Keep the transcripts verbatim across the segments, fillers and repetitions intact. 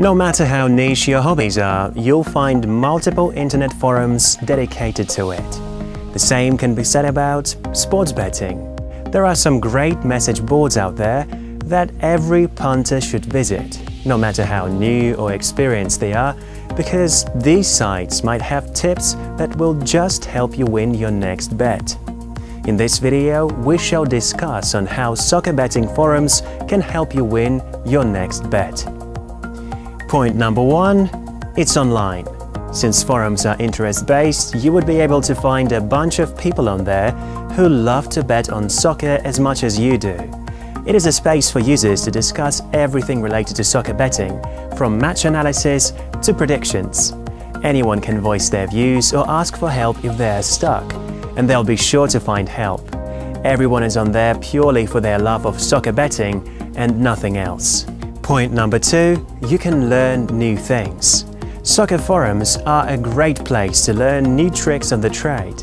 No matter how niche your hobbies are, you'll find multiple internet forums dedicated to it. The same can be said about sports betting. There are some great message boards out there that every punter should visit, no matter how new or experienced they are, because these sites might have tips that will just help you win your next bet. In this video, we shall discuss on how soccer betting forums can help you win your next bet. Point number one, it's online. Since forums are interest-based, you would be able to find a bunch of people on there who love to bet on soccer as much as you do. It is a space for users to discuss everything related to soccer betting, from match analysis to predictions. Anyone can voice their views or ask for help if they're stuck, and they'll be sure to find help. Everyone is on there purely for their love of soccer betting and nothing else. Point number two, you can learn new things. Soccer forums are a great place to learn new tricks of the trade.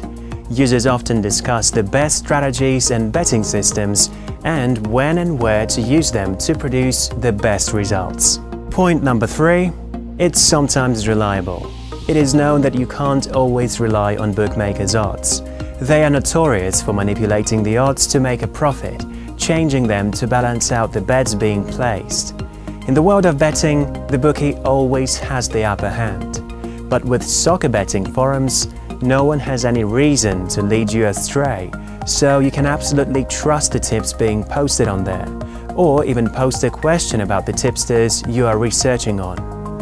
Users often discuss the best strategies and betting systems and when and where to use them to produce the best results. Point number three, it's sometimes reliable. It is known that you can't always rely on bookmakers' odds. They are notorious for manipulating the odds to make a profit, changing them to balance out the bets being placed. In the world of betting, the bookie always has the upper hand. But with soccer betting forums, no one has any reason to lead you astray, so you can absolutely trust the tips being posted on there, or even post a question about the tipsters you are researching on.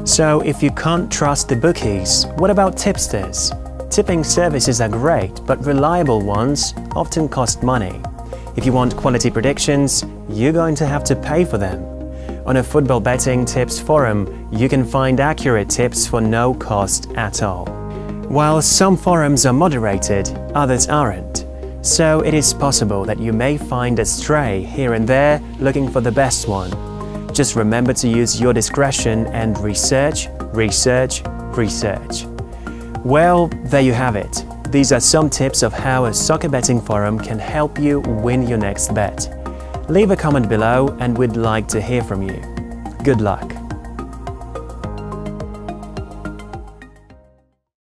So if you can't trust the bookies, what about tipsters? Tipping services are great, but reliable ones often cost money. If you want quality predictions, you're going to have to pay for them. On a football betting tips forum, you can find accurate tips for no cost at all. While some forums are moderated, others aren't. So it is possible that you may find a stray here and there looking for the best one. Just remember to use your discretion and research, research, research. Well, there you have it. These are some tips of how a soccer betting forum can help you win your next bet. Leave a comment below and we'd like to hear from you. Good luck!